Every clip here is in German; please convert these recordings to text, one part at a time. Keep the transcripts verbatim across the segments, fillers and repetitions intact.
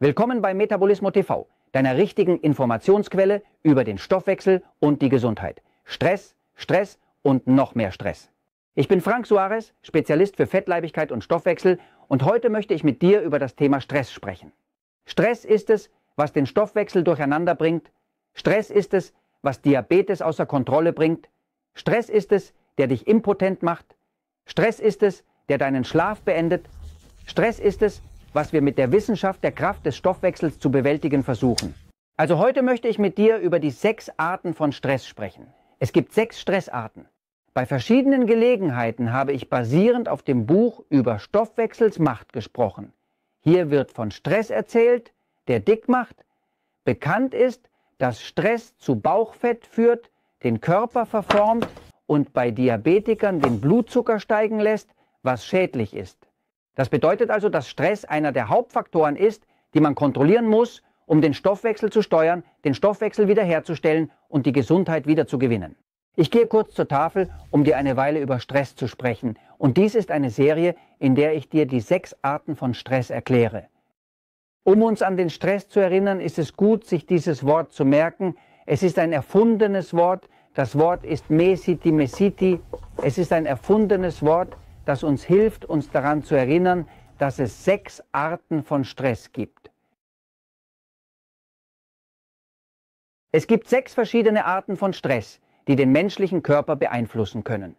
Willkommen bei Metabolismo T V, deiner richtigen Informationsquelle über den Stoffwechsel und die Gesundheit. Stress, Stress und noch mehr Stress. Ich bin Frank Suárez, Spezialist für Fettleibigkeit und Stoffwechsel, und heute möchte ich mit dir über das Thema Stress sprechen. Stress ist es, was den Stoffwechsel durcheinander bringt. Stress ist es, was Diabetes außer Kontrolle bringt. Stress ist es, der dich impotent macht. Stress ist es, der deinen Schlaf beendet. Stress ist es, was wir mit der Wissenschaft der Kraft des Stoffwechsels zu bewältigen versuchen. Also heute möchte ich mit dir über die sechs Arten von Stress sprechen. Es gibt sechs Stressarten. Bei verschiedenen Gelegenheiten habe ich basierend auf dem Buch über Stoffwechsels Macht gesprochen. Hier wird von Stress erzählt, der dick macht. Bekannt ist, dass Stress zu Bauchfett führt, den Körper verformt und bei Diabetikern den Blutzucker steigen lässt, was schädlich ist. Das bedeutet also, dass Stress einer der Hauptfaktoren ist, die man kontrollieren muss, um den Stoffwechsel zu steuern, den Stoffwechsel wiederherzustellen und die Gesundheit wiederzugewinnen. Ich gehe kurz zur Tafel, um dir eine Weile über Stress zu sprechen. Und dies ist eine Serie, in der ich dir die sechs Arten von Stress erkläre. Um uns an den Stress zu erinnern, ist es gut, sich dieses Wort zu merken. Es ist ein erfundenes Wort. Das Wort ist Mesiti, Mesiti. Es ist ein erfundenes Wort, das uns hilft, uns daran zu erinnern, dass es sechs Arten von Stress gibt. Es gibt sechs verschiedene Arten von Stress, die den menschlichen Körper beeinflussen können.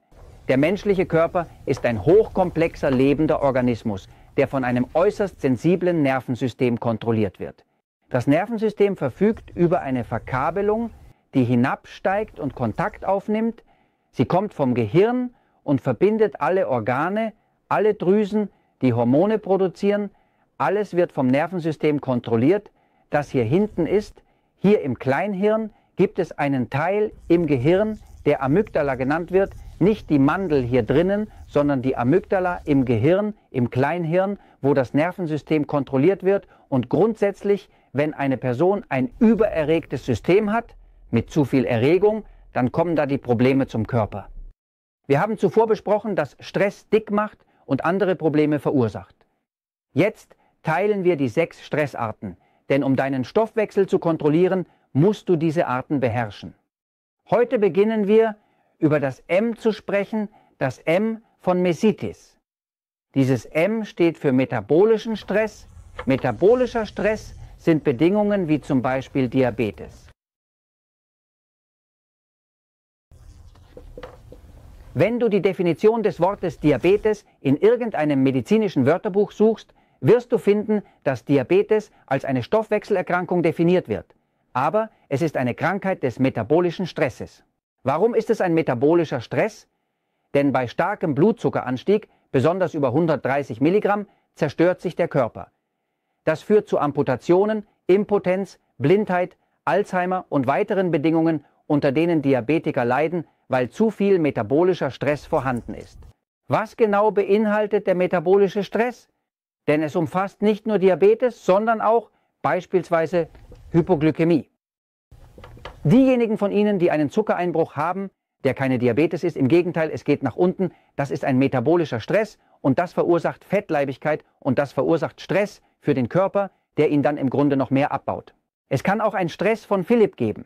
Der menschliche Körper ist ein hochkomplexer lebender Organismus, der von einem äußerst sensiblen Nervensystem kontrolliert wird. Das Nervensystem verfügt über eine Verkabelung, die hinabsteigt und Kontakt aufnimmt. Sie kommt vom Gehirn und verbindet alle Organe, alle Drüsen, die Hormone produzieren. Alles wird vom Nervensystem kontrolliert. Das hier hinten ist, hier im Kleinhirn, gibt es einen Teil im Gehirn, der Amygdala genannt wird. Nicht die Mandel hier drinnen, sondern die Amygdala im Gehirn, im Kleinhirn, wo das Nervensystem kontrolliert wird. Und grundsätzlich, wenn eine Person ein übererregtes System hat, mit zu viel Erregung, dann kommen da die Probleme zum Körper. Wir haben zuvor besprochen, dass Stress dick macht und andere Probleme verursacht. Jetzt teilen wir die sechs Stressarten, denn um deinen Stoffwechsel zu kontrollieren, musst du diese Arten beherrschen. Heute beginnen wir, über das M zu sprechen, das M von Mesitis. Dieses M steht für metabolischen Stress. Metabolischer Stress sind Bedingungen wie zum Beispiel Diabetes. Wenn du die Definition des Wortes Diabetes in irgendeinem medizinischen Wörterbuch suchst, wirst du finden, dass Diabetes als eine Stoffwechselerkrankung definiert wird. Aber es ist eine Krankheit des metabolischen Stresses. Warum ist es ein metabolischer Stress? Denn bei starkem Blutzuckeranstieg, besonders über hundertdreißig Milligramm, zerstört sich der Körper. Das führt zu Amputationen, Impotenz, Blindheit, Alzheimer und weiteren Bedingungen, unter denen Diabetiker leiden, weil zu viel metabolischer Stress vorhanden ist. Was genau beinhaltet der metabolische Stress? Denn es umfasst nicht nur Diabetes, sondern auch beispielsweise Hypoglykämie. Diejenigen von Ihnen, die einen Zuckereinbruch haben, der keine Diabetes ist, im Gegenteil, es geht nach unten, das ist ein metabolischer Stress und das verursacht Fettleibigkeit und das verursacht Stress für den Körper, der ihn dann im Grunde noch mehr abbaut. Es kann auch einen Stress von Philipp geben.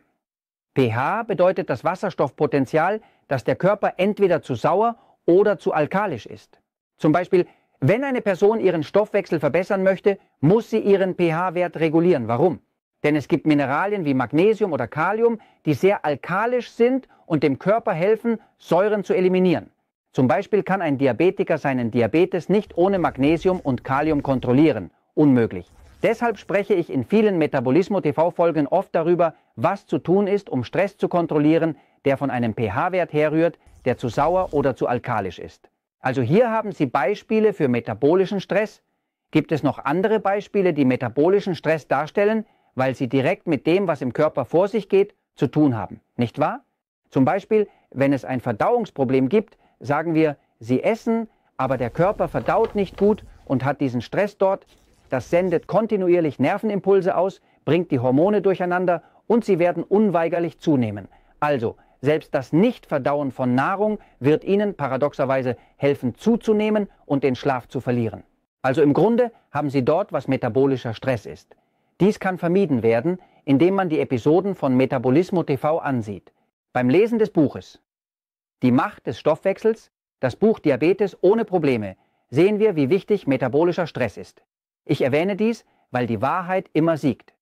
pH bedeutet das Wasserstoffpotenzial, dass der Körper entweder zu sauer oder zu alkalisch ist. Zum Beispiel, wenn eine Person ihren Stoffwechsel verbessern möchte, muss sie ihren pH-Wert regulieren. Warum? Denn es gibt Mineralien wie Magnesium oder Kalium, die sehr alkalisch sind und dem Körper helfen, Säuren zu eliminieren. Zum Beispiel kann ein Diabetiker seinen Diabetes nicht ohne Magnesium und Kalium kontrollieren. Unmöglich. Deshalb spreche ich in vielen Metabolismo-T V-Folgen oft darüber, was zu tun ist, um Stress zu kontrollieren, der von einem pH-Wert herrührt, der zu sauer oder zu alkalisch ist. Also hier haben Sie Beispiele für metabolischen Stress. Gibt es noch andere Beispiele, die metabolischen Stress darstellen, weil sie direkt mit dem, was im Körper vor sich geht, zu tun haben, nicht wahr? Zum Beispiel, wenn es ein Verdauungsproblem gibt, sagen wir, Sie essen, aber der Körper verdaut nicht gut und hat diesen Stress dort. Das sendet kontinuierlich Nervenimpulse aus, bringt die Hormone durcheinander und sie werden unweigerlich zunehmen. Also, selbst das Nichtverdauen von Nahrung wird Ihnen paradoxerweise helfen zuzunehmen und den Schlaf zu verlieren. Also im Grunde haben Sie dort, was metabolischer Stress ist. Dies kann vermieden werden, indem man die Episoden von Metabolismo T V ansieht. Beim Lesen des Buches Die Macht des Stoffwechsels, das Buch Diabetes ohne Probleme, sehen wir, wie wichtig metabolischer Stress ist. Ich erwähne dies, weil die Wahrheit immer siegt.